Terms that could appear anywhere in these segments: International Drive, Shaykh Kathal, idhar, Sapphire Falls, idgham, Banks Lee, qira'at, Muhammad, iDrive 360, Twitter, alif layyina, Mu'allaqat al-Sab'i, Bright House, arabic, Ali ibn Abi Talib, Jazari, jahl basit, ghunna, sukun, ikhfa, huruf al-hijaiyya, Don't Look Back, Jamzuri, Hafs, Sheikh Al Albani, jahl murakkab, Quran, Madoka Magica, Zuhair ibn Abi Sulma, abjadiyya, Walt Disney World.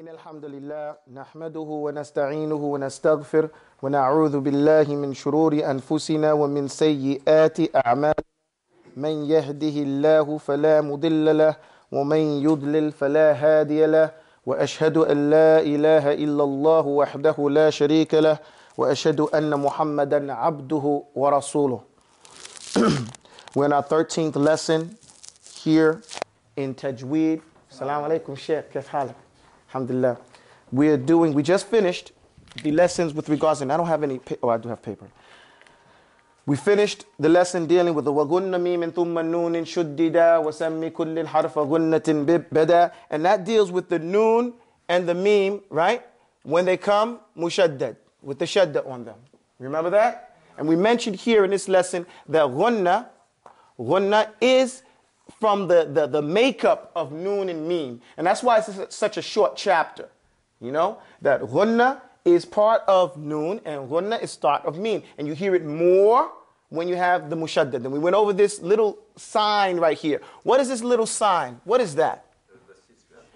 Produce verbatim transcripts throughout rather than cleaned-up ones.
إن الحمد لله نحمده ونستعينه ونستغفر ونعوذ بالله من شرور أنفسنا ومن سيئات أعمالنا من يهده الله فلا مضل له ومن يضلل فلا هادي له وأشهد أن لا إله إلا الله وحده لا شريك له وأشهد أن محمدا عبده ورسوله. We're in our thirteenth lesson here in Tajweed. Assalamu alaikum, Shaykh Kathal. Alhamdulillah. We are doing, we just finished the lessons with regards, and I don't have any, oh, I do have paper. We finished the lesson dealing with the وَغُنَّ مِيمٍ ثُمَّ نُونٍ شُدِّدَا وَسَمِّ كُلِّ الْحَرْفَ غُنَّةٍ بِبْدَا. And that deals with the noon and the meme, right? When they come, mushaddad, with the shadda on them. Remember that? And we mentioned here in this lesson that غُنَّ, غُنَّ is from the, the, the makeup of noon and meme. And that's why it's such a short chapter. You know, that ghunna is part of noon and ghunna is start of meme. And you hear it more when you have the mushaddad. And we went over this little sign right here. What is this little sign? What is that?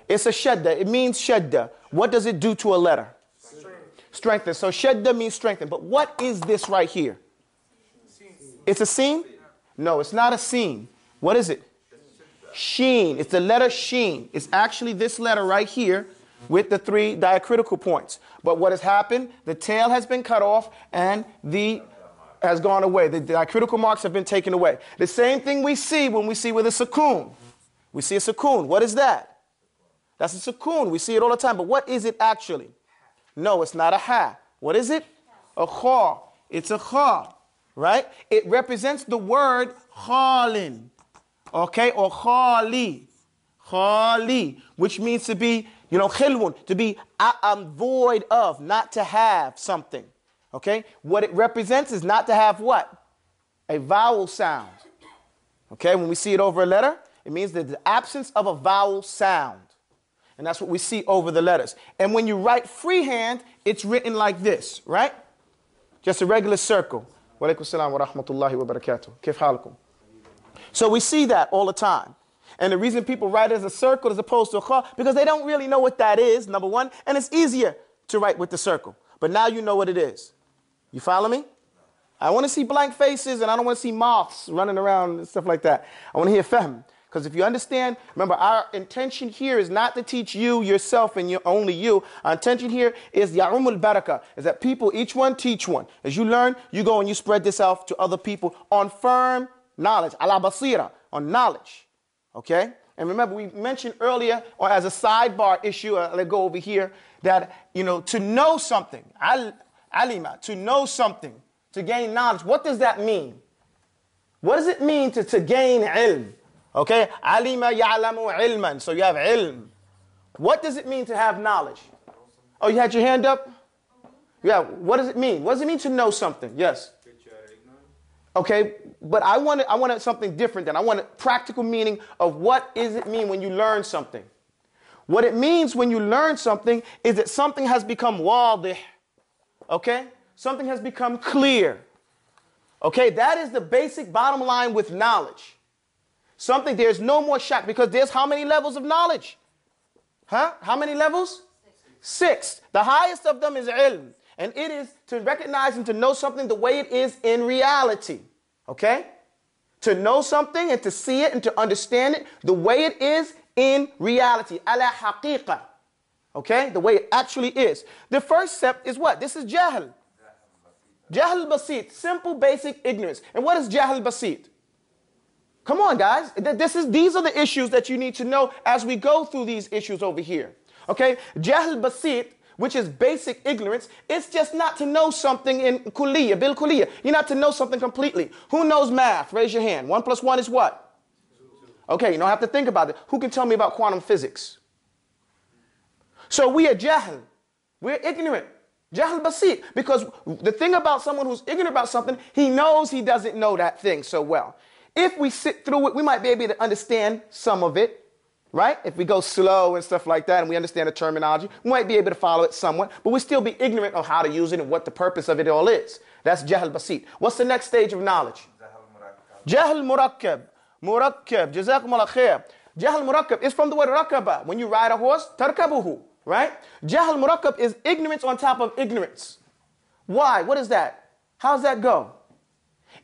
It's a shadda. It means shadda. What does it do to a letter? Strengthen. Strengthen. So shadda means strengthen. But what is this right here? It's a seen? No, it's not a seen. What is it? Sheen. It's the letter sheen. It's actually this letter right here with the three diacritical points. But what has happened? The tail has been cut off and the has gone away. The diacritical marks have been taken away. The same thing we see when we see with a sukun. We see a sukun. What is that? That's a sukun. We see it all the time. But what is it actually? No, it's not a ha. What is it? A kha. It's a kha. Right? It represents the word khalin. Okay, or khali, khali, which means to be, you know, khilwun, to be, I am void of, not to have something. Okay, what it represents is not to have what? A vowel sound. Okay, when we see it over a letter, it means that the absence of a vowel sound. And that's what we see over the letters. And when you write freehand, it's written like this, right? Just a regular circle. Wa alaikum salam wa rahmatullahi wa barakatuh. Kif halakum. So we see that all the time. And the reason people write it as a circle as opposed to a kha, because they don't really know what that is, number one, and it's easier to write with the circle. But now you know what it is. You follow me? I want to see blank faces, and I don't want to see moths running around and stuff like that. I want to hear fahm. Because if you understand, remember, our intention here is not to teach you, yourself, and you, only you. Our intention here is Ya'umul Barakah, is that people, each one, teach one. As you learn, you go and you spread this out to other people on firm knowledge, ala basira, on knowledge, okay? And remember, we mentioned earlier, or as a sidebar issue, uh, let's go over here, that, you know, to know something, al alima, to know something, to gain knowledge, what does that mean? What does it mean to, to gain ilm? Okay, alima ya'lamu ilman, so you have ilm. What does it mean to have knowledge? Oh, you had your hand up? Yeah, what does it mean? What does it mean to know something? Yes? Okay, but I wanted, I wanted something different than I wanted practical meaning of what does it mean when you learn something. What it means when you learn something is that something has become wadih, okay? Something has become clear, okay? That is the basic bottom line with knowledge. Something, there's no more shock because there's how many levels of knowledge? Huh? How many levels? Six. Six. The highest of them is ilm. And it is to recognize and to know something the way it is in reality, okay? To know something and to see it and to understand it the way it is in reality, ala haqiqa, okay? The way it actually is. The first step is what? This is jahl. Jahl basit, simple basic ignorance. And what is jahl basit? Come on, guys. This is, these are the issues that you need to know as we go through these issues over here, okay? Jahl basit, which is basic ignorance, it's just not to know something in kuliya, bil kuliya. You're not to know something completely. Who knows math? Raise your hand. One plus one is what? Two. Okay, you don't have to think about it. Who can tell me about quantum physics? So we are jahl. We're ignorant. Jahl basit. Because the thing about someone who's ignorant about something, he knows he doesn't know that thing so well. If we sit through it, we might be able to understand some of it. Right? If we go slow and stuff like that and we understand the terminology, we might be able to follow it somewhat, but we'll still be ignorant of how to use it and what the purpose of it all is. That's jahl basit. What's the next stage of knowledge? Jahl murakkab. Murakkab. Jazakumullah khair. Jahl murakkab is from the word rakaba. When you ride a horse, tarkabuhu. right? Jahl murakkab is ignorance on top of ignorance. Why? What is that? How's that go?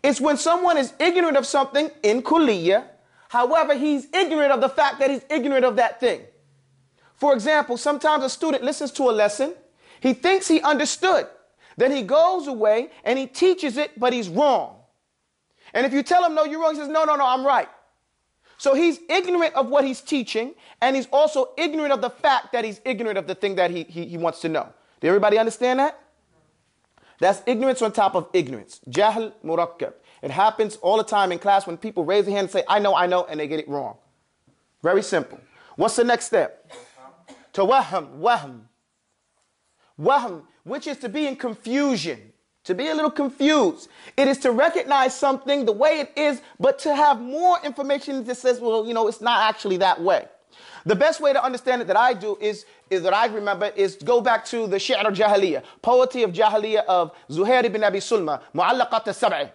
It's when someone is ignorant of something in kulliyah, however, he's ignorant of the fact that he's ignorant of that thing. For example, sometimes a student listens to a lesson, he thinks he understood, then he goes away and he teaches it, but he's wrong. And if you tell him, no, you're wrong, he says, no, no, no, I'm right. So he's ignorant of what he's teaching, and he's also ignorant of the fact that he's ignorant of the thing that he, he, he wants to know. Did everybody understand that? That's ignorance on top of ignorance. Jahl murakkab. It happens all the time in class when people raise their hand and say, I know, I know, and they get it wrong. Very simple. What's the next step? Tawaham, wahm. Wahm, which is to be in confusion, to be a little confused. It is to recognize something the way it is, but to have more information that says, well, you know, it's not actually that way. The best way to understand it that I do is, is that I remember is to go back to the Shi'r al-Jahiliyyah, poetry of Jahiliyyah of Zuhair ibn Abi Sulma, Mu'allaqat al-Sab'i.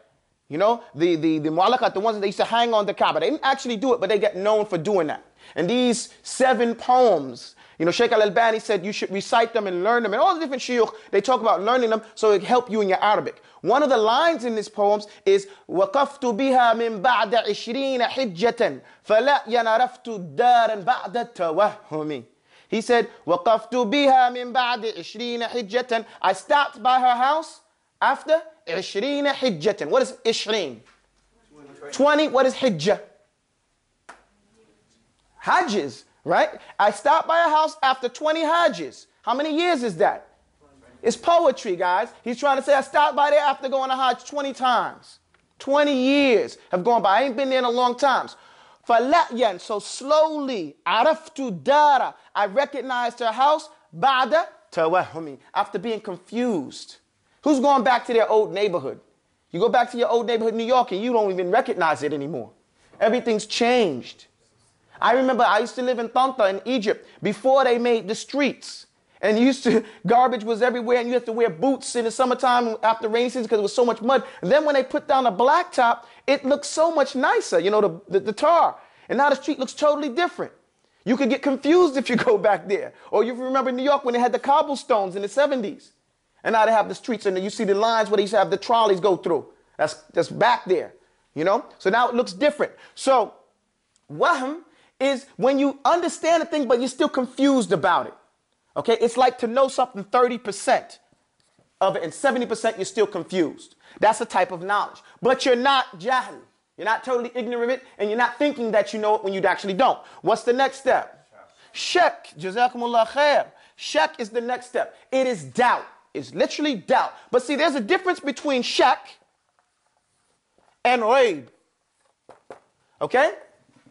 You know, the, the, the Mu'allaqat, the ones that they used to hang on the Kaaba. They didn't actually do it, but they get known for doing that. And these seven poems, you know, Sheikh Al Albani said you should recite them and learn them. And all the different shiuch, they talk about learning them so it help you in your Arabic. One of the lines in these poems is, وَقَفْتُ بِهَا مِن بَعْدَ عِشْرِينَ حِجَّةً فَلَا يَنَرَفْتُ دَارًا بَعْدَ تَوَهُّمِ. He said, وَقَفْتُ بِهَا مِن بَعْدَ عِشْرِينَ حِجَّةً. I stopped by her house after عِشْرِينَ حِجَّةً. What is عشرين? twenty. What is hijjah? Hajjis. Right? I stopped by a house after twenty hajjis. How many years is that? It's poetry, guys. He's trying to say I stopped by there after going to hajj twenty times. twenty years have gone by. I ain't been there in a long time. فَلَأْيَنْ. So slowly, عَرَفْتُ دَارَ. I recognized her house. بَعْدَ تَوَهُمِ. After being confused. Who's going back to their old neighborhood? You go back to your old neighborhood in New York and you don't even recognize it anymore. Everything's changed. I remember I used to live in Tanta in Egypt before they made the streets. And you used to, garbage was everywhere and you had to wear boots in the summertime after rainy season because there was so much mud. And then when they put down a blacktop, it looked so much nicer, you know, the, the, the tar. And now the street looks totally different. You could get confused if you go back there. Or you remember New York when they had the cobblestones in the seventies. And now they have the streets and you see the lines where they used to have the trolleys go through. That's, that's back there, you know. So now it looks different. So, wahm is when you understand a thing, but you're still confused about it, okay? It's like to know something thirty percent of it, and seventy percent you're still confused. That's a type of knowledge. But you're not jahl. You're not totally ignorant of it, and you're not thinking that you know it when you actually don't. What's the next step? Shak. Jazakumullah khair. Shak is the next step. It is doubt. It's literally doubt. But see, there's a difference between shak and rayb, okay?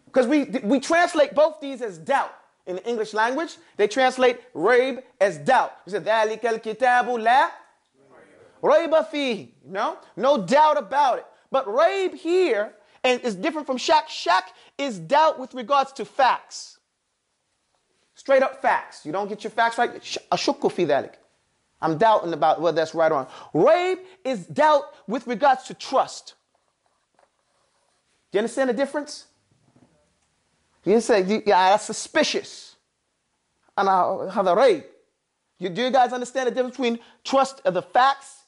Because we, we translate both these as doubt. In the English language, they translate rayb as doubt. We say, ذَلِكَ الْكِتَابُ لَا رَيْبَ فِيهِ. No? No doubt about it. But rayb here and is different from shak. Shak is doubt with regards to facts. Straight up facts. You don't get your facts right. أَشُكُّ فِي ذَلِكَ. I'm doubting about whether that's right or wrong. Rayb is doubt with regards to trust. Do you understand the difference? You say, yeah, that's suspicious. And I have a rayb. You, do you guys understand the difference between trust of the facts?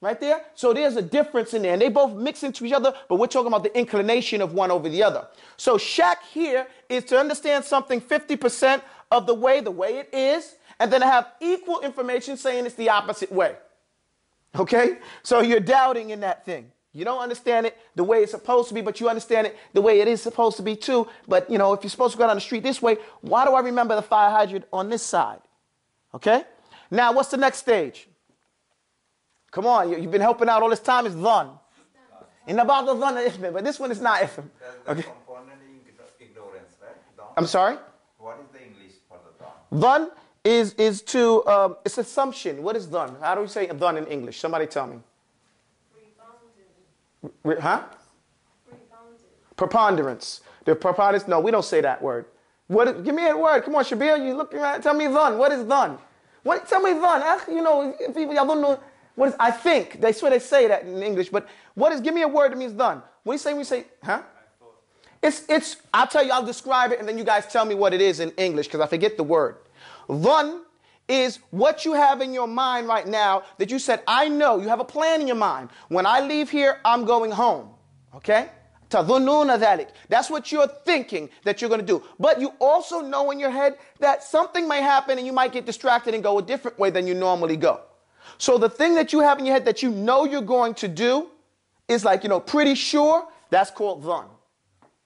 Right there? So there's a difference in there. And they both mix into each other, but we're talking about the inclination of one over the other. So shak here is to understand something fifty percent of the way, the way it is, and then have equal information saying it's the opposite way. Okay? So you're doubting in that thing. You don't understand it the way it's supposed to be, but you understand it the way it is supposed to be too. But, you know, if you're supposed to go down the street this way, why do I remember the fire hydrant on this side? Okay? Now, what's the next stage? Come on, you, you've been helping out all this time. It's dhan. In about the dhan is ifm, but this one is not ifm. Okay? Component ignorance, right? I'm sorry? What is the English for the dhan? Dhan is, is to, um, it's assumption. What is dhan? How do we say dhan in English? Somebody tell me. Huh? Preponderance. The preponderance. No, we don't say that word. What? Give me a word. Come on, Shabir. You looking right? Tell me dhan. What is dhan? What? Tell me dhan. You know, people y'all don't know what is. I think they swear they say that in English, but what is? Give me a word that means dhan. When you say we say, huh? It's it's. I'll tell you. I'll describe it, and then you guys tell me what it is in English because I forget the word. Dhann is what you have in your mind right now that you said, I know, you have a plan in your mind. When I leave here, I'm going home. Okay? تَظُنُّونَ ذَلِكَ. That's what you're thinking that you're going to do. But you also know in your head that something may happen and you might get distracted and go a different way than you normally go. So the thing that you have in your head that you know you're going to do is like, you know, pretty sure, that's called dhann.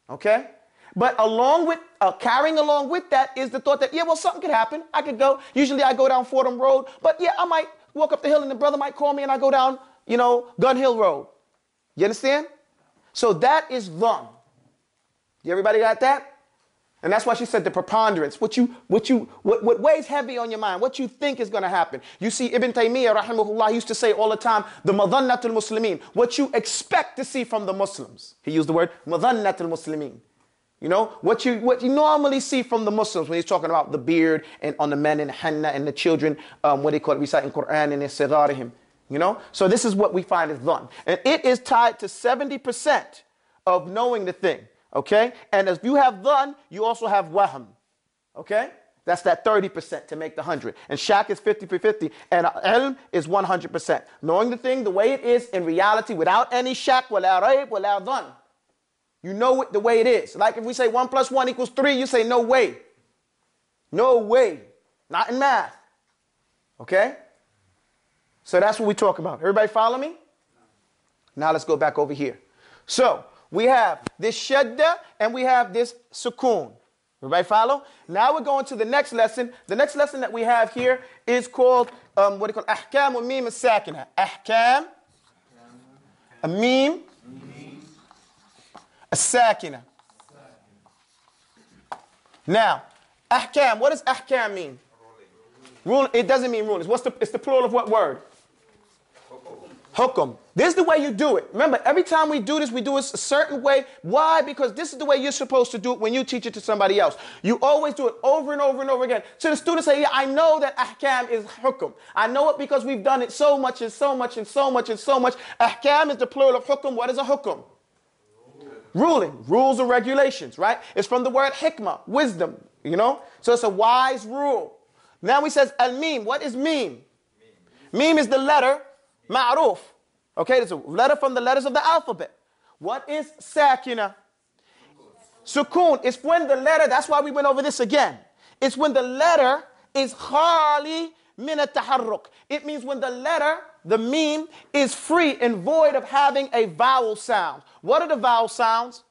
Okay? But along with, uh, carrying along with that is the thought that, yeah, well, something could happen. I could go, usually I go down Fordham Road, but yeah, I might walk up the hill and the brother might call me and I go down, you know, Gun Hill Road. You understand? So that is dhann. Everybody got that? And that's why she said the preponderance. What you, what you, what, what weighs heavy on your mind, what you think is going to happen. You see, Ibn Taymiyyah, rahimahullah, used to say all the time, the madhannatul muslimin, what you expect to see from the Muslims. He used the word madhannatul muslimin. You know, what you, what you normally see from the Muslims when he's talking about the beard and on the men and henna and the children, um, what they call it, reciting Quran and sigarihim. You know, so this is what we find is dhann. And it is tied to seventy percent of knowing the thing. Okay? And if you have dhann, you also have wahm. Okay? That's that thirty percent to make the one hundred. And shak is fifty fifty. And ilm is one hundred percent. Knowing the thing the way it is in reality without any shak, wala rayb, wala dhann. You know it the way it is. Like if we say one plus one equals three, you say no way. No way. Not in math. Okay? So that's what we talk about. Everybody follow me? Now let's go back over here. So we have this shadda and we have this sukoon. Everybody follow? Now we're going to the next lesson. The next lesson that we have here is called, um, what do you call it? Ahkam al-Mim al-Sakina. Ahkam al-Mim al-Sakina. Now, ahkam. What does ahkam mean? Rule. It doesn't mean rulings. What's the? It's the plural of what word? Hukum. This is the way you do it. Remember, every time we do this, we do it a certain way. Why? Because this is the way you're supposed to do it when you teach it to somebody else. You always do it over and over and over again. So the students say, yeah, I know that ahkam is hukum. I know it because we've done it so much and so much and so much and so much. Ahkam is the plural of hukum. What is a hukum? Ruling. Rules or regulations, right? It's from the word hikmah, wisdom, you know? So it's a wise rule. Now he says al-mim. What is mim? Mim is the letter. Ma'ruf. Okay, it's a letter from the letters of the alphabet. What is sakina? Sukun. It's when the letter, that's why we went over this again. It's when the letter is khali min at-taharruk. It means when the letter, the meme, is free and void of having a vowel sound. What are the vowel sounds?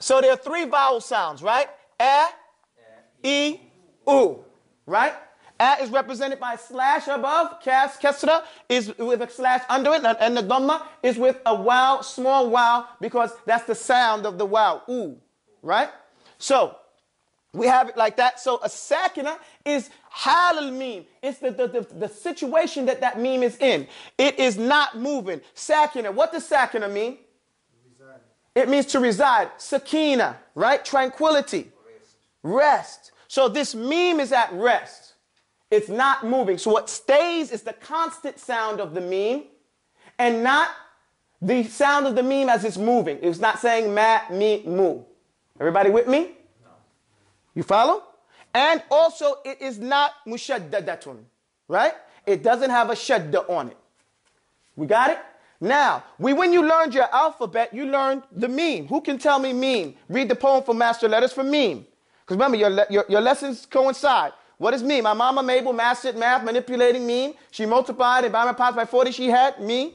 So there are three vowel sounds, right? A, E, U, right? A is represented by a slash above, kas, kesra is with a slash under it, and the dhamma is with a wow, small wow, because that's the sound of the wow, ooh, right? So, we have it like that. So, a sakina is hal al-meme. It's the, the, the, the situation that that meme is in. It is not moving. Sakina, what does sakina mean? Reside. It means to reside. Sakina, right? Tranquility. Rest. Rest. So, this meme is at rest. It's not moving. So what stays is the constant sound of the meme and not the sound of the meme as it's moving. It's not saying ma, me, mu. Everybody with me? No. You follow? And also it is not mushaddadatun, right? It doesn't have a shadda on it. We got it? Now, we, when you learned your alphabet, you learned the meme. Who can tell me meme? Read the poem for master letters for meme. Because remember, your, your, your lessons coincide. What is meme? My mama Mabel mastered math, manipulating meme. She multiplied and by my pots by forty, she had meme.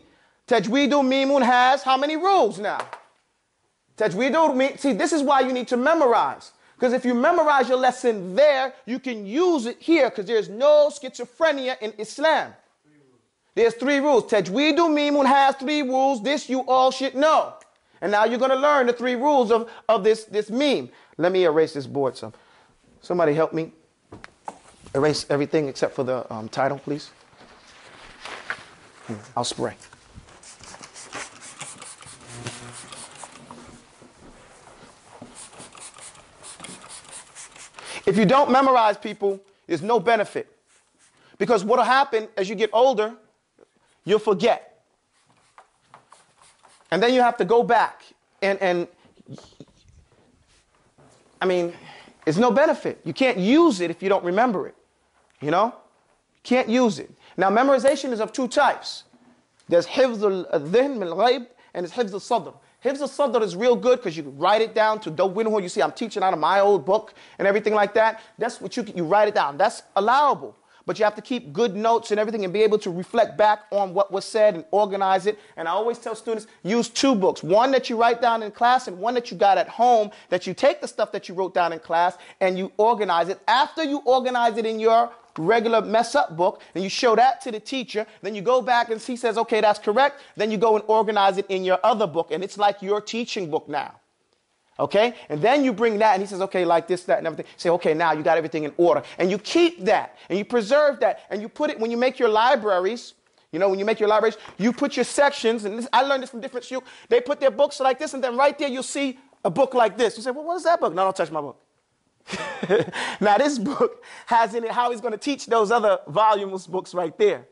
Tajweedul memun has how many rules now? Tajweedul meme. See, this is why you need to memorize. Because if you memorize your lesson there, you can use it here because there's no schizophrenia in Islam. There's three rules. Tajweedul memun has three rules. This you all should know. And now you're going to learn the three rules of, of this, this meme. Let me erase this board some. Somebody help me. Erase everything except for the um, title, please. I'll spray. If you don't memorize, people, there's no benefit. Because what will happen as you get older, you'll forget. And then you have to go back. And, and I mean, It's no benefit. You can't use it if you don't remember it. You know? You can't use it. Now, memorization is of two types. There's hifz al-dhihn min-al-ghayb and it's hifz al-sadr. Hifz al-sadr is real good because you can write it down to do winhu. You see, I'm teaching out of my old book and everything like that. That's what you you write it down. That's allowable. But you have to keep good notes and everything and be able to reflect back on what was said and organize it. And I always tell students, use two books. One that you write down in class and one that you got at home, that you take the stuff that you wrote down in class and you organize it. After you organize it in your regular mess-up book, and you show that to the teacher, then you go back and he says, okay, that's correct. Then you go and organize it in your other book. And it's like your teaching book now. Okay? And then you bring that, and he says, okay, like this, that, and everything. Say, okay, now you got everything in order. And you keep that, and you preserve that, and you put it, when you make your libraries, you know, when you make your libraries, you put your sections, and this, I learned this from different students, they put their books like this, and then right there you'll see a book like this. You say, well, what is that book? No, don't touch my book. Now, this book has in it how he's going to teach those other voluminous books right there.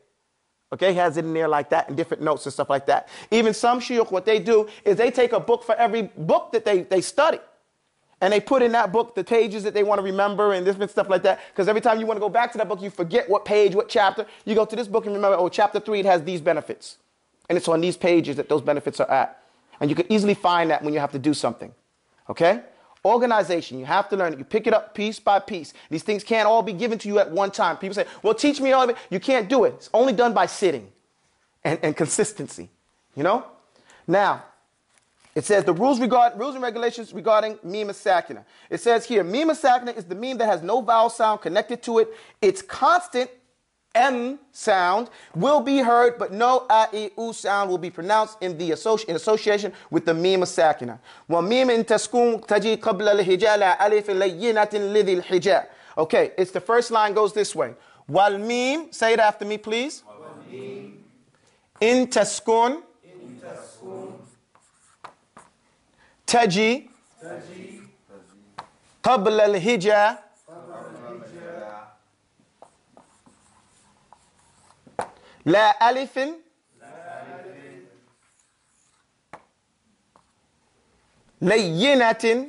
Okay, he has it in there like that and different notes and stuff like that. Even some shiuk, what they do is they take a book for every book that they, they study. And they put in that book the pages that they want to remember and different stuff like that. Because every time you want to go back to that book, you forget what page, what chapter. You go to this book and remember, oh, chapter three, it has these benefits. And it's on these pages that those benefits are at. And you can easily find that when you have to do something. Okay? Organization, you have to learn it. You pick it up piece by piece. These things can't all be given to you at one time. People say, well, teach me all of it. You can't do it. It's only done by sitting and, and consistency, you know? Now, it says the rules regard rules and regulations regarding mim as-sakina. It says here, mim as-sakina is the meme that has no vowel sound connected to it. Its constant M sound will be heard, but no I E U sound will be pronounced in the associ in association with the meme of sakina. Okay, it's the first line goes this way. Wal meme, say it after me, please. In taskun, taji, qabla al-hija. لا ألف لينة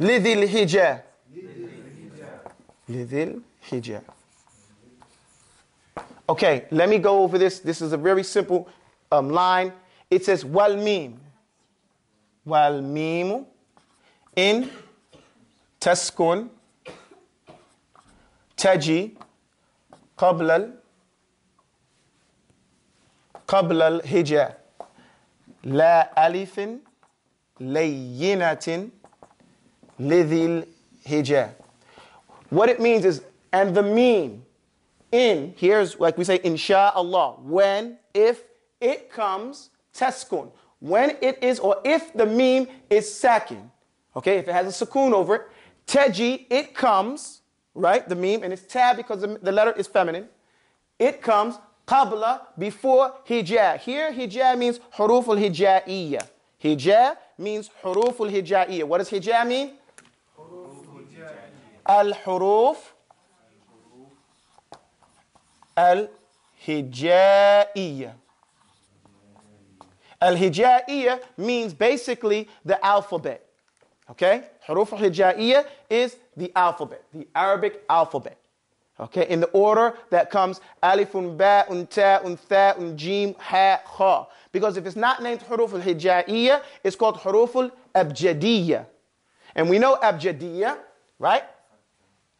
لذي الهجاء لذي الهجاء. Okay, let me go over this. This is a very simple um, line. It says wal mim, wal mim in taskun taji. قبل ال قبل الهجاء لا ألف لينة لذي الهجاء. What it means is, and the meme in, here's like we say insha'Allah, when, if it comes taskun, when it is or if the meme is sakin, okay, if it has a sukoon over it, taji, it comes, right, the meme, and it's tab because the, the letter is feminine. It comes qabla, before hijab. Here, hijab means huruf al-hijaiyya. Hijab means huruf al-hijaiyya. What does hijab mean? Al-huruf al-hijaiyya. Al-hijaiyya means basically the alphabet. Okay? Huruf al-hijaiyya is the alphabet, the Arabic alphabet. Okay? In the order that comes alifun, ba'un, ta'un, tha'un, jim, ha, kha. Because if it's not named huruf al-hijaiyya, it's called huruf al-abjadiyya. And we know abjadiyya, right?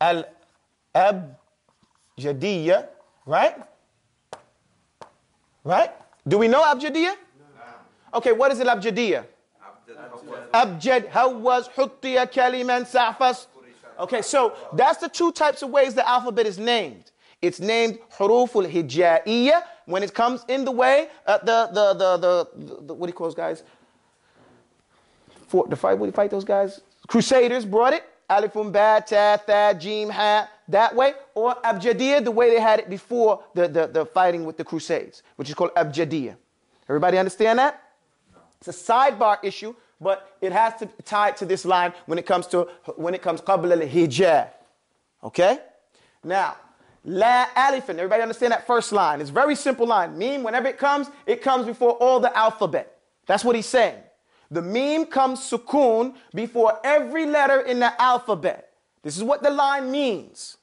Al-abjadiyya, right? Right? Do we know abjadiyya? No. Okay, what is al-abjadiyya? Abjad, hawaz, huttiya, kaliman, sa'fas. Okay, so that's the two types of ways the alphabet is named. It's named huruf al-hijaiyya when it comes in the way, uh, the, the, the, the, the, what do you call those guys? For, the fight, what do you fight those guys? Crusaders brought it. Alifun, ba, ta, tha, jim, ha, that way. Or abjadiyya, the way they had it before the, the, the fighting with the Crusades, which is called abjadiyya. Everybody understand that? It's a sidebar issue, but it has to tie it to this line when it comes to when it comes qabla al-hijab. Okay? Now, la alifin. Everybody understand that first line? It's a very simple line. Mean, whenever it comes, it comes before all the alphabet. That's what he's saying. The meme comes sukoon before every letter in the alphabet. This is what the line means.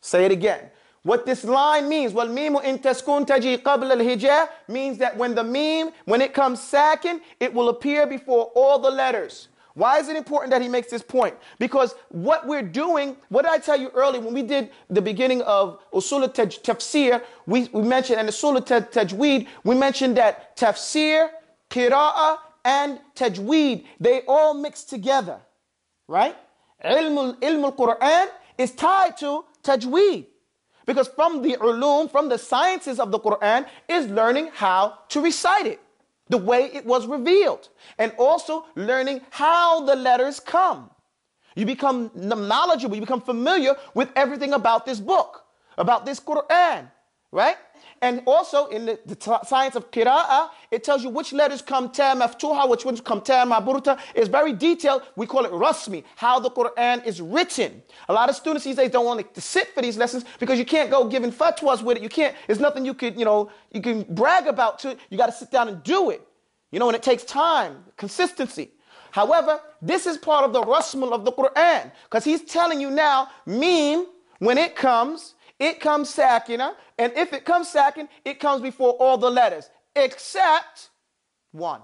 Say it again. What this line means, wal meemu in taskun taji qabla al-hijaa, means that when the meme, when it comes sakin, it will appear before all the letters. Why is it important that he makes this point? Because what we're doing, what did I tell you earlier when we did the beginning of usul al-tafsir, we, we mentioned, and usul al-tajweed, we mentioned that tafsir, qira'ah, and tajweed, they all mix together, right? Ilm al-Qur'an is tied to tajweed. Because from the ulum, from the sciences of the Qur'an, is learning how to recite it the way it was revealed. And also learning how the letters come. You become knowledgeable, you become familiar with everything about this book, about this Qur'an, right? And also in the, the science of qira'ah, it tells you which letters come ta maftuha, which ones come ta maburta. It's very detailed. We call it rasmi, how the Qur'an is written. A lot of students these days don't want to sit for these lessons because you can't go giving fatwas with it. You can't, there's nothing you could, you know, you can brag about to it. You got to sit down and do it. You know, and it takes time, consistency. However, this is part of the rasmul of the Qur'an because he's telling you now, meme, when it comes, it comes sakina, and if it comes sakina, it comes before all the letters, except one.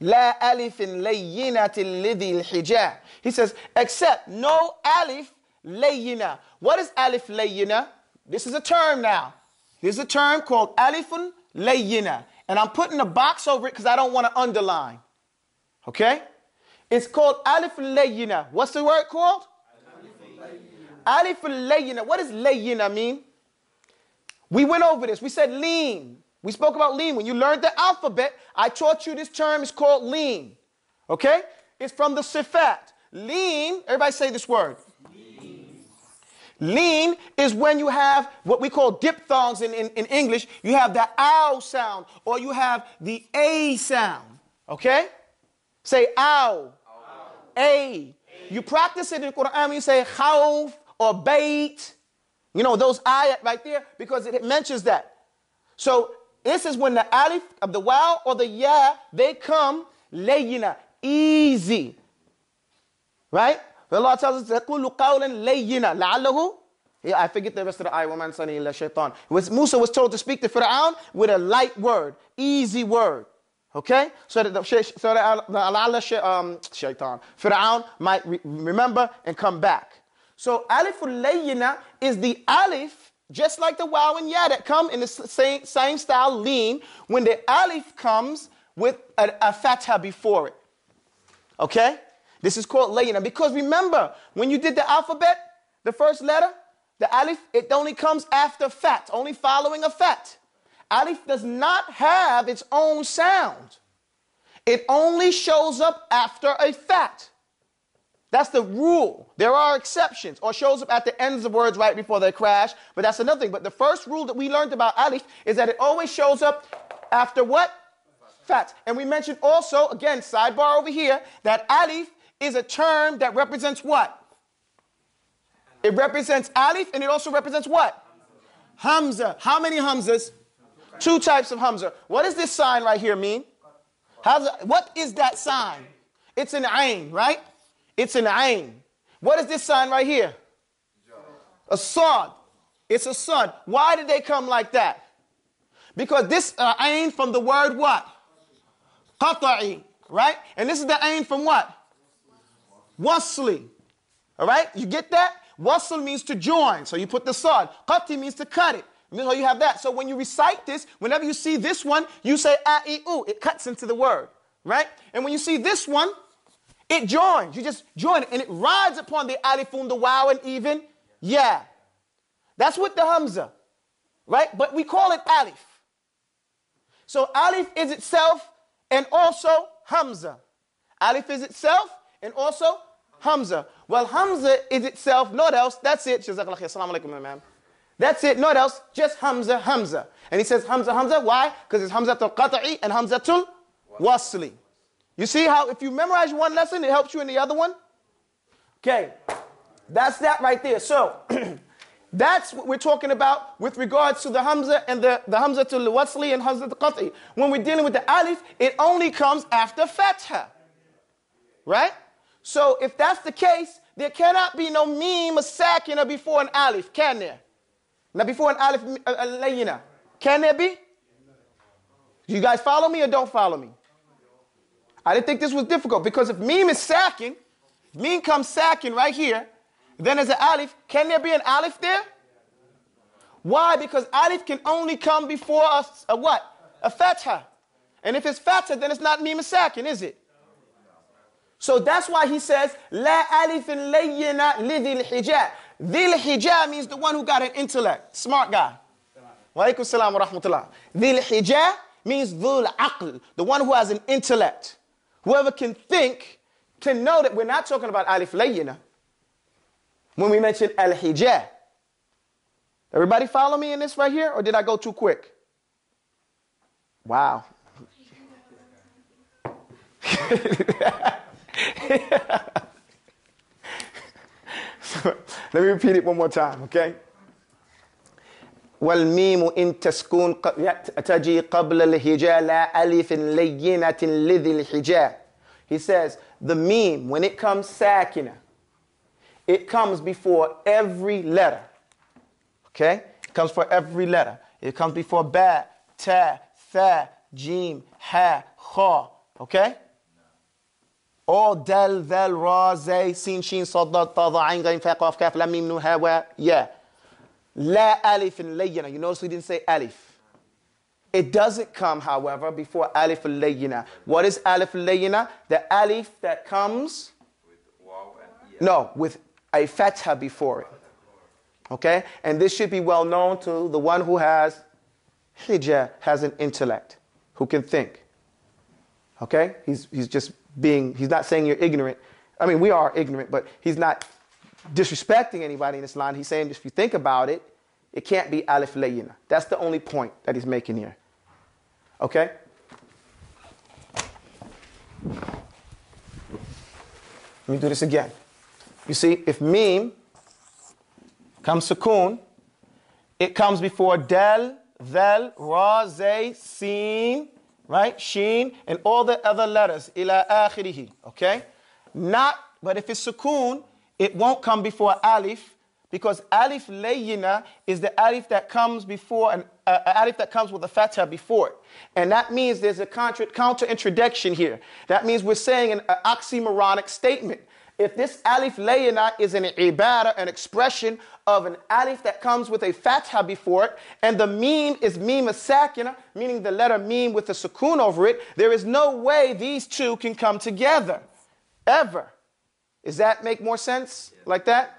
La alifin layyinatin lidhi al-hijah. He says, except no alif layyina. What is alif layyina? This is a term now. This is a term called alifun layyina. And I'm putting a box over it because I don't want to underline. Okay? It's called alifun layyina. What's the word called? Alif al-layyina. What does layyina mean? We went over this. We said lean. We spoke about lean. When you learned the alphabet, I taught you this term is called lean. Okay? It's from the sifat. Lean, everybody say this word. Lean, lean is when you have what we call diphthongs in, in, in English. You have the ow sound or you have the a sound. Okay? Say ow. Ow. A. A. You practice it in Quran when you say khawf or bait, you know, those ayat right there, because it mentions that. So this is when the alif of the wow or the ya, they come layyina, easy. Right? Allah tells us, تَقُولُ قَوْلًا لَيِّنًا لَعَلَّهُ yeah, I forget the rest of the ayah, وَمَنْ سَنِي إِلَّا شَيْطَانٍ. Was, Musa was told to speak to Firaun with a light word, easy word. Okay? So that, the, so that um, shaytan, Firaun might re remember and come back. So alif al-layyina is the alif, just like the waw and ya that come in the same, same style, lean, when the alif comes with a, a fatha before it. Okay? This is called layyina. Because remember, when you did the alphabet, the first letter, the alif, it only comes after fat, only following a fat. Alif does not have its own sound. It only shows up after a fat. That's the rule. There are exceptions, or shows up at the ends of words right before they crash, but that's another thing. But the first rule that we learned about alif is that it always shows up after what? Fat. And we mentioned also, again, sidebar over here, that alif is a term that represents what? It represents alif, and it also represents what? Hamza. How many hamzas? Two types of hamza. What does this sign right here mean? How's, what is that sign? It's an ayn, right? It's an ayn. What is this sign right here? A sad. It's a sad. Why did they come like that? Because this uh, ayn from the word what? Qata'i, right? And this is the ayn from what? Wasli. All right? You get that? Wasl means to join. So you put the sad. Qati means to cut it. So you have that. So when you recite this, whenever you see this one, you say a-i-u. It cuts into the word, right? And when you see this one, it joins. You just join it, and it rides upon the alifun, the wow, and even yeah. That's with the hamza, right? But we call it alif. So alif is itself and also hamza. Alif is itself and also hamza. Well, hamza is itself, not else. That's it. Jazakallah khair. Assalamu alaikum, ma'am. That's it, not else, just Hamza, Hamza. And he says Hamza, Hamza, why? Because it's Hamzatul Qata'i and Hamzatul Wasli. You see how if you memorize one lesson, it helps you in the other one? Okay, that's that right there. So, That's what we're talking about with regards to the Hamza and the, the Hamza to al-Wasli and Hamza to al-Qat'i. When we're dealing with the Alif, it only comes after Fatha. Right? So if that's the case, there cannot be no Meme or Sakina before an Alif, can there? Now before an Alif Layina, can there be? Do you guys follow me or don't follow me? I didn't think this was difficult, because if Meme is Sakin, Meme comes Sakin right here, then there's an Alif. Can there be an Alif there? Why? Because Alif can only come before a, a what? A Fatha. And if it's Fatha, then it's not Meme Sakin, is it? So that's why he says, La alifin layyina lidhil hijab. Dhil hijab means the one who got an intellect, smart guy. Wa alaikum salam wa rahmatullah. Dhil hijab means dhul aql, the one who has an intellect. Whoever can think, can know that we're not talking about alif layyina when we mention al-hijab. Everybody follow me in this right here, or did I go too quick? Wow. So, let me repeat it one more time, okay? وَالْمِيمُ إِن تَسْكُونَ تَجِي قَبْلَ الْهِجَاءِ لَا أَلِفٍ لَيِّنَةٍ لِذِي الْحِجَاءِ. He says, the meme, when it comes sakina, it comes before every letter, okay? It comes for every letter. It comes before ba, ta, tha, jim, ha, kha, okay? All del, del, ra, zay, sin, shin, sad, dad, ta, da, ayn, gayn, fa, qaf, kaf, lam, mim, nun, ha, wa, ya. La, alif, and layyina. You notice we didn't say alif. It doesn't come, however, before alif, and layyina. What is alif, and layyina? The alif that comes with waw and ya. No, with a fatha before it. Okay? And this should be well known to the one who has hijab, has an intellect, who can think. Okay? He's, he's just... Being, he's not saying you're ignorant. I mean, we are ignorant, but he's not disrespecting anybody in Islam. He's saying if you think about it, it can't be alif layyina. That's the only point that he's making here. Okay? Let me do this again. You see, if meme comes sukoon, it comes before del, del, ra, zay, sin, right? Sheen, and all the other letters, ila akhirihi, okay? Not, but if it's sukoon, it won't come before alif, because alif layyina is the alif that comes before, an uh, alif that comes with a fatha before it. And that means there's a contra, counter-introduction here. That means we're saying an, an oxymoronic statement. If this alif layyina is an ibadah, an expression of an alif that comes with a fatha before it, and the meme is meme as-sakina, meaning the letter meme with the sukoon over it, there is no way these two can come together, ever. Does that make more sense like that?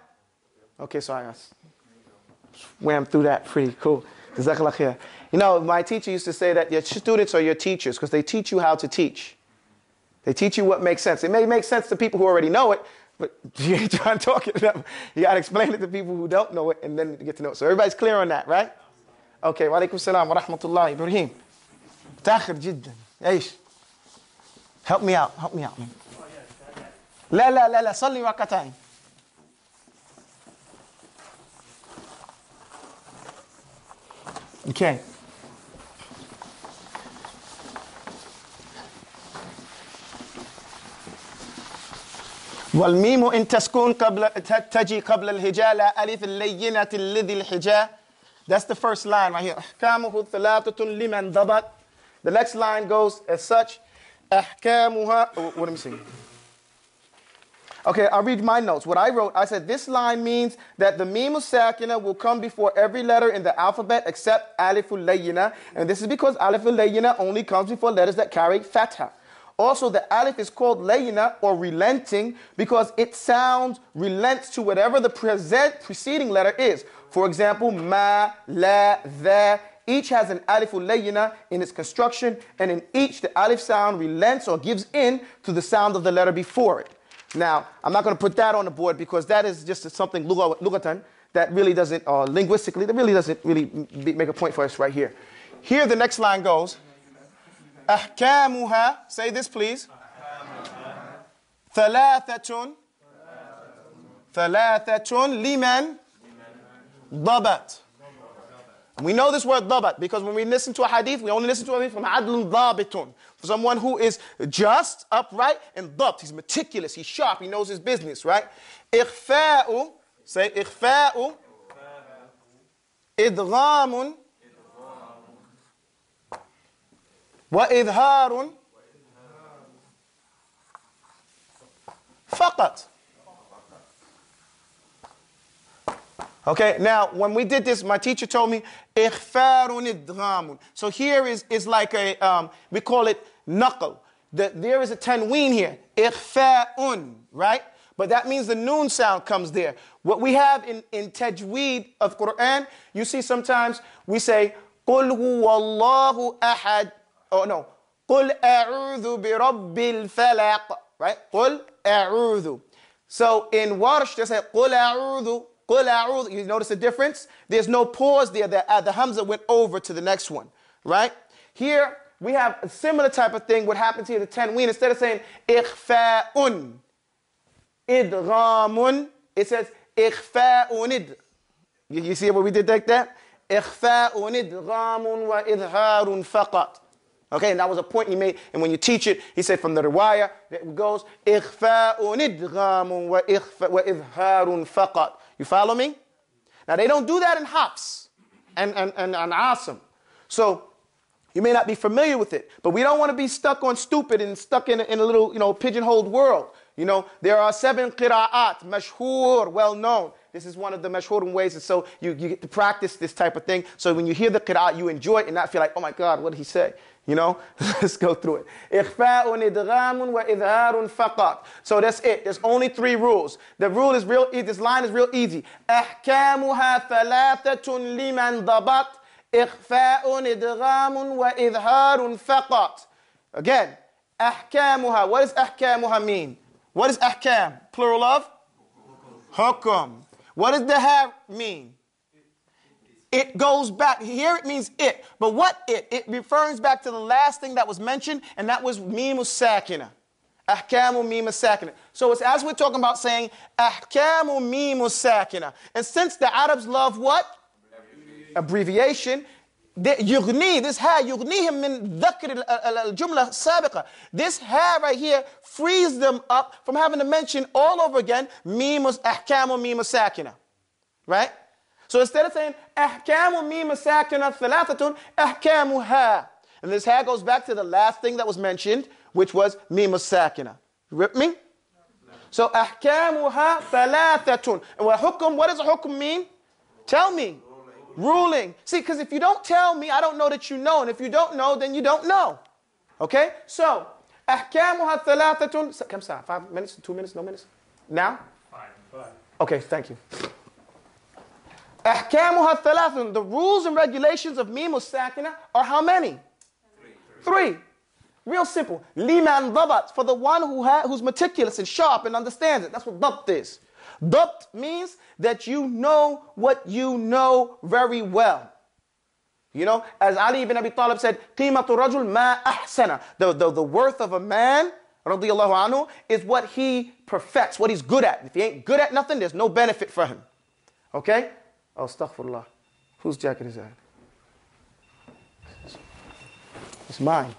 Okay, sorry, I swam through that pretty cool. Jazakallah khair. You know, my teacher used to say that your students are your teachers because they teach you how to teach. They teach you what makes sense. It may make sense to people who already know it, but you ain't trying to talk it to them. You got to explain it to people who don't know it and then get to know it. So everybody's clear on that, right? Okay, wa alaikum salam wa rahmatullahi. Ibrahim. Takhir jiddan. Aish. Help me out. Help me out, man. La la la la. Salli rak'atayn. Okay. والميم إن تسكون قبل تجي قبل الهجاء ألف اللينة الذي الحجاء. That's the first line right here. أحكامه ثلاثة لمن ضبط. The next line goes as such. أحكامها. What am I saying? Okay, I'll read my notes. What I wrote, I said this line means that the meme sakina will come before every letter in the alphabet except aliful layyina, and this is because aliful layyina only comes before letters that carry fatha. Also, the alif is called layyina or relenting because its sound relents to whatever the present preceding letter is. For example, ma, la, tha. Each has an aliful layyina in its construction, and in each, the alif sound relents or gives in to the sound of the letter before it. Now, I'm not going to put that on the board because that is just something lugatan that really doesn't, uh, linguistically, that really doesn't really make a point for us right here. Here, the next line goes. أحكامها, say this please. ثلاثة ثلاثة لمن dabat. And we know this word dabat because when we listen to a hadith, we only listen to a hadith from adlun dabitun, for someone who is just, upright, and dabt. He's meticulous, he's sharp, he knows his business, right? Ikhfa'u, say ikhfa'u, idghamun, wa idharun, faqat. Okay, now, when we did this, my teacher told me, ikhfarun idghamun. So here is, is like a, um, we call it naql. The, there is a tanween here, ikhfa'un, right? But that means the noon sound comes there. What we have in, in tajweed of Quran, you see sometimes we say, qul huwallahu ahad, oh no, qul a'udhu bi rabbil falaq, right? Qul a'udhu. So in warsh, they say, qul a'udhu. You notice the difference? There's no pause there. The, the Hamza went over to the next one, right? Here, we have a similar type of thing. What happens here, the tanween, instead of saying ikhfa'un, idghamun, it says ikhfa'unid. You, you see what we did like that? Ikhfa'unid, idghamun, wa idharun faqat. Okay, and that was a point he made. And when you teach it, he said from the riwayah, it goes, ikhfa'unid, idghamun, wa idharun faqat. You follow me? Now, they don't do that in Hafs and, and, and, and Asim. So, you may not be familiar with it, but we don't want to be stuck on stupid and stuck in, in a little, you know, pigeonholed world. You know, there are seven qira'at, mashhur, well-known. This is one of the mashhur ways, and so you, you get to practice this type of thing. So when you hear the qira'at, you enjoy it and not feel like, oh my God, what did he say? You know, let's go through it. Ikhfa'un idghamun wa idharun faqat. So that's it. There's only three rules. The rule is real easy. This line is real easy. Ahkamuha thalathatun liman dabat. Ikhfa'un idghamun wa idharun faqat. Again, ahkamuha. What does ahkamuha mean? What is ahkam? Plural of? Hukum. What does dahab mean? It goes back. Here it means it. But what it? It refers back to the last thing that was mentioned, and that was mimu sakina. Ahkamu mimu sakina. So it's as we're talking about saying, ahkamu mimu sakina. And since the Arabs love what? Abbreviation. Yughni, this ha, yughnihim min dhakr al-jumla sabiqa. This ha right here frees them up from having to mention all over again, mimu, ahkamu mimu sakina. Right? So instead of saying, ahkamu mima sakina thalathatun, ahkamu ha. And this ha goes back to the last thing that was mentioned, which was mima sakina. You with me? No. So, ahkamu ha thalathatun. And what hukum, what does a hukum mean? Tell me. Ruling. Ruling. See, because if you don't tell me, I don't know that you know. And if you don't know, then you don't know. Okay? So, ahkamu ha thalathatun. Come on, five minutes, two minutes, no minutes? Now? Five. Five. Okay, thank you. Ahkamuha thalathun, the rules and regulations of mim sakina are how many? Three. Three. Real simple. Liman dabat, for the one who ha who's meticulous and sharp and understands it. That's what dabt is. Dabt means that you know what you know very well. You know, as Ali ibn Abi Talib said, qimatu rajul ma ahsana. The, the, the worth of a man, radiyallahu anhu, is what he perfects, what he's good at. If he ain't good at nothing, there's no benefit for him. Okay? Oh, astaghfirullah. Whose jacket is that? It's mine.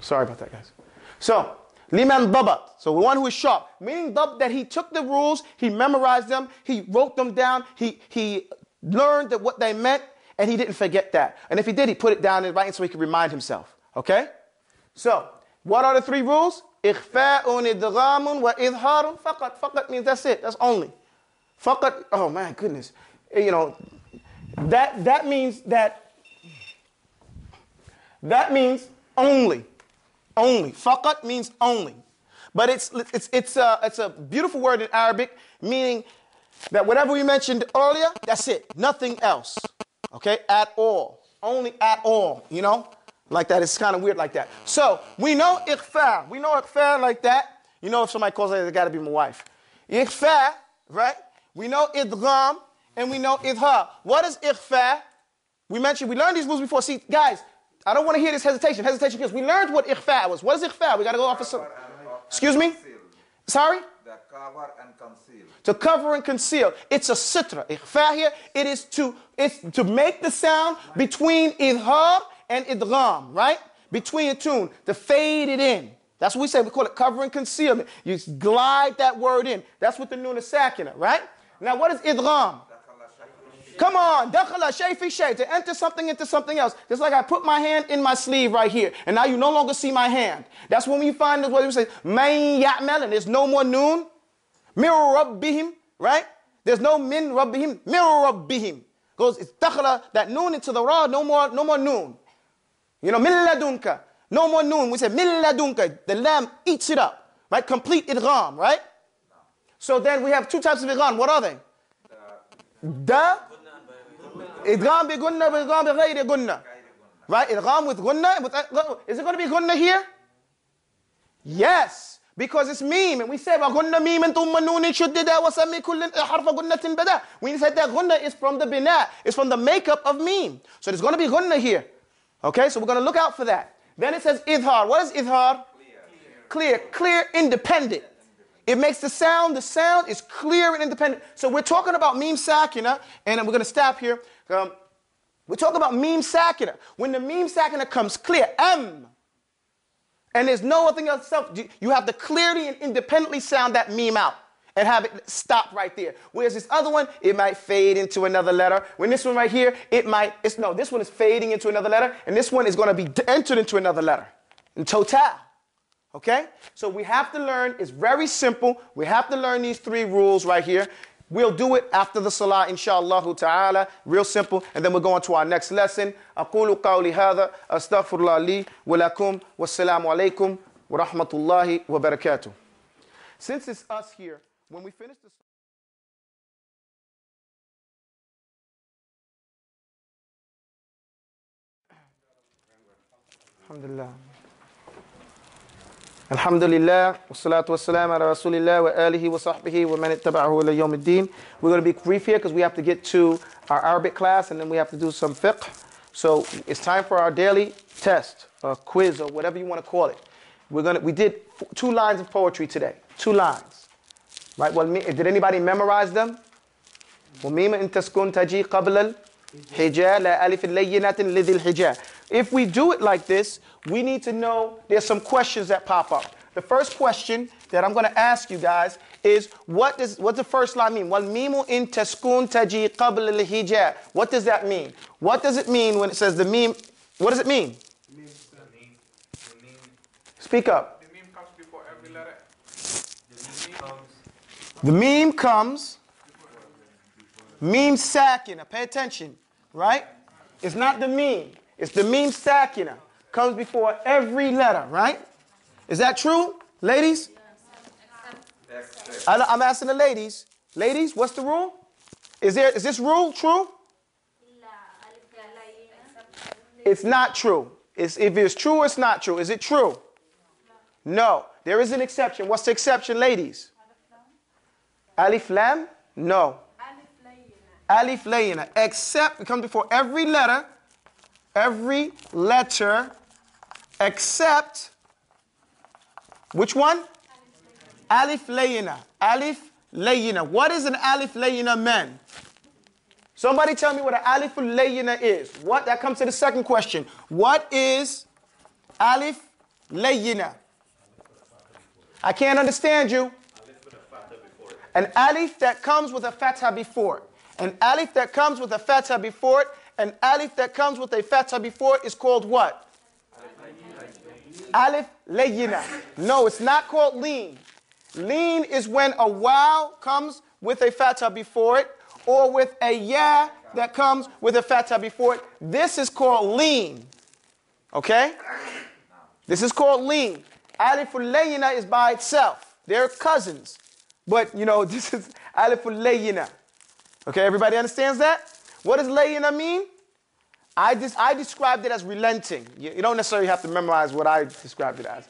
Sorry about that, guys. So, liman dabat. So, the one who is sharp. Meaning that he took the rules, he memorized them, he wrote them down, he, he learned that what they meant, and he didn't forget that. And if he did, he put it down in writing so he could remind himself. Okay? So, what are the three rules? Ikhfa'un idghamun wa idharun faqat. Faqat means that's it. That's only. Faqat, oh my goodness. You know, that, that means that, that means only. Only. Faqat means only. But it's, it's, it's, a, it's a beautiful word in Arabic, meaning that whatever we mentioned earlier, that's it. Nothing else. Okay? At all. Only at all. You know? Like that, it's kind of weird like that. So, we know ikhfa. We know ikhfa like that. You know if somebody calls it, it's got to be my wife. Ikhfa, right? We know idgham, and we know idhar. What is ikhfa? We mentioned, we learned these rules before. See, guys, I don't want to hear this hesitation. Hesitation because we learned what ikhfa was. What is ikhfa? We got to go off of some... Excuse me? Sorry? The cover and conceal. To cover and conceal. It's a sitra. Ikhfa here, it is to, it's to make the sound between idhar and idgham, right? Between a tune, to fade it in. That's what we say. We call it cover and concealment. You glide that word in. That's what the nun is sakina, right? Now, what is idgham? Come on, dakhala shayfi shay, to enter something into something else. Just like I put my hand in my sleeve right here, and now you no longer see my hand. That's when we find this, what we say, man ya'mal, and there's no more noon. Mir rabbihim, right? There's no min rabbihim, mir rabbihim. Goes, it's dakhala, that noon into the ra, no more, no more noon. You know, min ladunka, no more noon. We say min ladunka, the lamb eats it up, right? Complete idgham, right? So then we have two types of idgham. What are they? Da. Idgham bi gunna, idgham bi ghayri gunna. Right? Idgham with gunna. With, is it going to be gunna here? Yes. Because it's meme. And we say, well, gunna meme and thumma noonin shuddida wa sami kullin harfa gunnatin bada. We said that gunna is from the bina. It's from the makeup of meme. So there's going to be gunna here. Okay? So we're going to look out for that. Then it says idhar. What is idhar? Clear. Clear. Clear, independent. It makes the sound, the sound is clear and independent. So we're talking about meme sakina, and we're going to stop here. Um, we're talking about meme sakina. When the meme sakina comes clear, M, and there's no other thing else, you have to clearly and independently sound that meme out and have it stop right there. Whereas this other one, it might fade into another letter. When this one right here, it might, it's, no, this one is fading into another letter, and this one is going to be entered into another letter in total. Okay? So we have to learn, it's very simple. We have to learn these three rules right here. We'll do it after the salah, inshallah ta'ala. Real simple. And then we'll go on to our next lesson. أقول قولي هذا أستغفر الله لي ولكم والسلام عليكم ورحمة الله وبركاته. Since it's us here, when we finish the Alhamdulillah. Alhamdulillah, wassalatu wassalamu ala rasulillah wa alihi wa sahbihi wa man ittaba'ahu ila yawm ad-din. We're going to be brief here because we have to get to our Arabic class and then we have to do some fiqh. So it's time for our daily test or quiz or whatever you want to call it. We're going to, we did two lines of poetry today. Two lines. Right? Well, did anybody memorize them? If we do it like this, we need to know there's some questions that pop up. The first question that I'm going to ask you guys is, what does what's the first line mean? What does that mean? What does it mean when it says the meme? What does it mean? Speak up. The meme comes before every letter. The meme comes. Meme sakina. Pay attention, right? It's not the meme. It's the meme sakina. Comes before every letter, right? Is that true, ladies? Yes. I'm asking the ladies. Ladies, what's the rule? Is there? Is this rule true? It's not true. It's, if it's true, it's not true. Is it true? No. There is an exception. What's the exception, ladies? Alif Lam? No. Alif Layna, except, it comes before every letter, every letter, except, which one? Alif Layna. Alif Layna. What is an Alif Layna, men? Somebody tell me what an Alif Layna is. What? That comes to the second question. What is Alif Layna? I can't understand you. An Alif that comes with a fatha before it. An alif that comes with a fatha before it, an alif that comes with a fatha before it is called what? Alif layyina. No, it's not called lean. Lean is when a wow comes with a fatha before it, or with a ya that comes with a fatha before it. This is called lean. Okay? This is called lean. Alif layyina is by itself. They're cousins. But, you know, this is alif layyina. Okay, everybody understands that? What does layina mean? I, des I described it as relenting. You, you don't necessarily have to memorize what I described it as.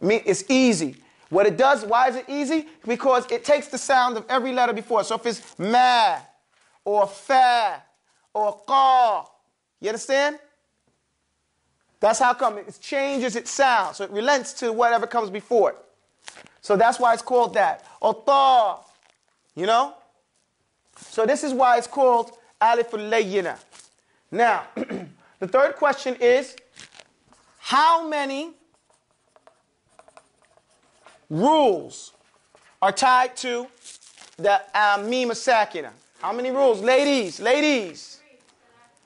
I mean, it's easy. What it does, why is it easy? Because it takes the sound of every letter before. So if it's ma, or fa, or qa, you understand? That's how come. It changes its sound. So it relents to whatever comes before it. So that's why it's called that. Atta, you know? So this is why it's called Alif al-Layyina. Now, the third question is, how many rules are tied to the uh, Mim as-Sakina? How many rules? Ladies, ladies.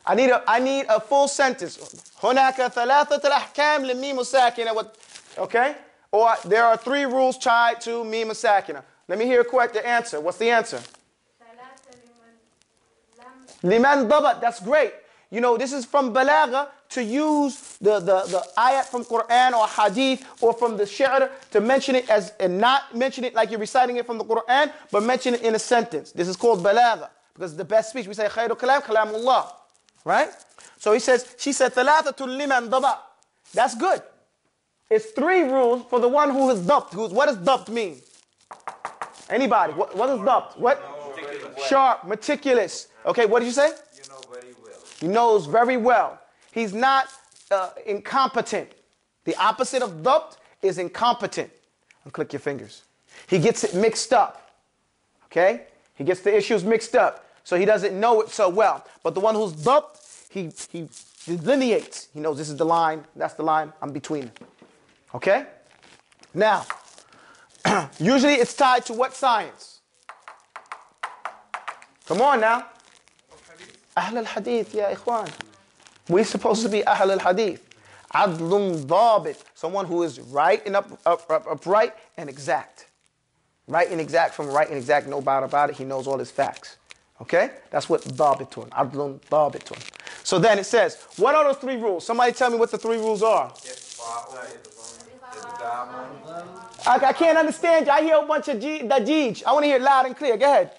I need a, I need a full sentence. هناك ثلاثة أحكام للميم الساكنة. Okay? Or there are three rules tied to Mim as-Sakina. Let me hear correct the answer. What's the answer? Liman dabat. That's great. You know, this is from balagha, to use the, the, the ayat from Quran or hadith or from the shi'r to mention it as, and not mention it like you're reciting it from the Quran, but mention it in a sentence. This is called balagha, because the best speech, we say khayru kalam, kalamullah. Right? So he says, she said, thalathatul liman dabat. That's good. It's three rules for the one who is dabt. Who's, what does dabt mean? Anybody? What, what is dabt? What? Sharp, meticulous. Okay, what did you say? You know very well. He knows very well. He's not uh, incompetent. The opposite of dabt is incompetent. Unclick your fingers. He gets it mixed up. Okay? He gets the issues mixed up. So he doesn't know it so well. But the one who's dabt, he, he delineates. He knows this is the line, that's the line, I'm between them. Okay? Now, usually it's tied to what science? Come on now. Ahl al-Hadith, ya ikhwan. We're supposed to be Ahl al-Hadith. Adlun dhabit. Someone who is right and up, up, up, upright and exact. Right and exact from right and exact. No doubt about it. He knows all his facts. Okay? That's what dhabitun. Adlun dhabitun. So then it says, what are those three rules? Somebody tell me what the three rules are. I, I can't understand you. I hear a bunch of dajij. I want to hear it loud and clear. Go ahead.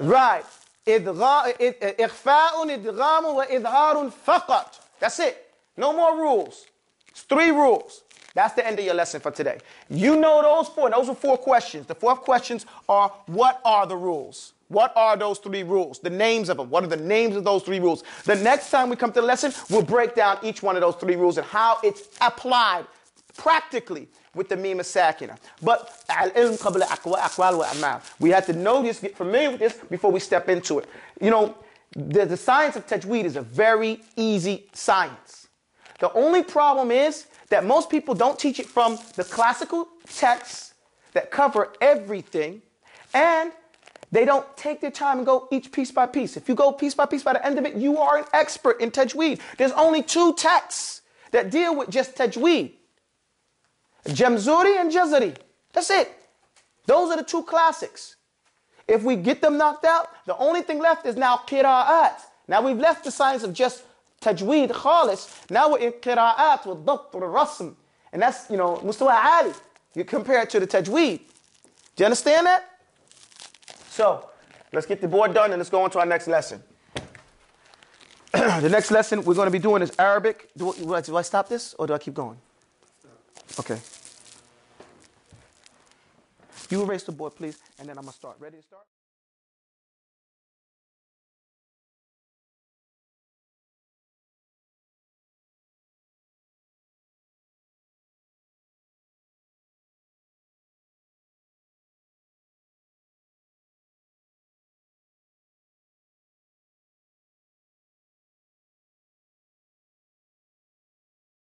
Right. إخفاء إدغام وإظهار فقط. That's it. No more rules. It's three rules. That's the end of your lesson for today. You know those four. Those are four questions. The fourth questions are, what are the rules? What are those three rules? The names of them. What are the names of those three rules? The next time we come to the lesson, we'll break down each one of those three rules and how it's applied practically with the Mim as-Sakina. But we have to know this, get familiar with this before we step into it. You know, the, the science of tajweed is a very easy science. The only problem is that most people don't teach it from the classical texts that cover everything, and they don't take their time and go each piece by piece. If you go piece by piece, by the end of it, you are an expert in tajweed. There's only two texts that deal with just tajweed. Jamzuri and Jazari. That's it. Those are the two classics. If we get them knocked out, the only thing left is now qira'at. Now we've left the science of just tajweed, khalis. Now we're in qira'at with dabt or rasm. And that's, you know, mustawa ali. You compare it to the tajweed. Do you understand that? So, let's get the board done and let's go on to our next lesson. The next lesson we're going to be doing is Arabic. Do, do, I, do I stop this or do I keep going? Okay. You erase the board, please, and then I'm going to start. Ready to start?